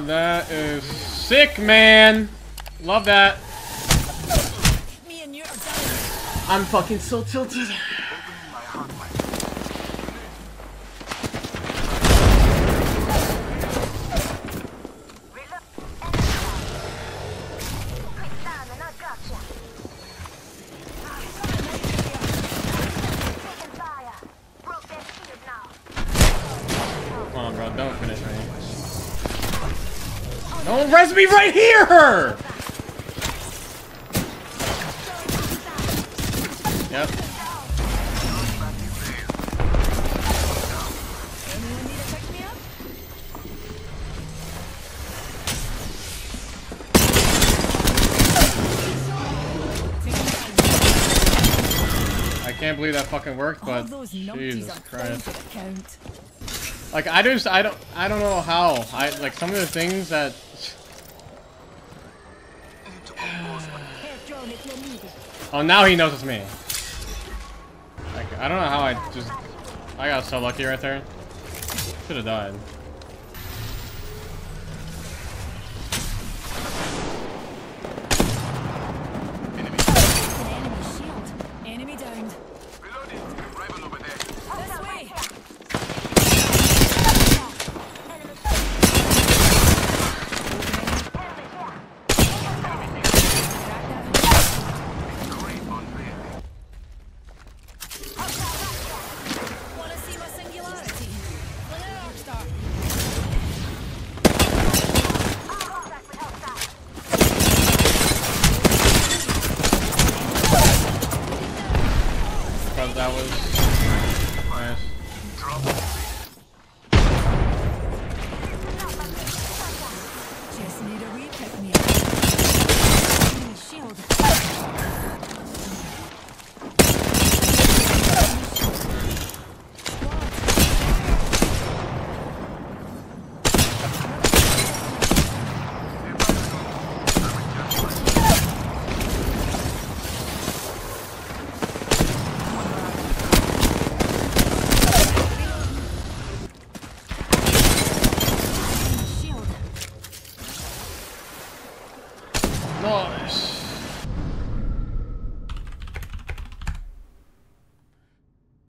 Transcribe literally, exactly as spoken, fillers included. Oh, that is sick, man. Love that. Me and you are done. I'm fucking so tilted. Don't res me right here! Yep. I can't believe that fucking worked, but Jesus Christ. Like, I just, I don't, I don't know how. I, like, some of the things that... Oh, now he knows it's me. Like, I don't know how I just... I got so lucky right there. Should have died. That was nice. Just need a re-pick me up. Shield. Nice.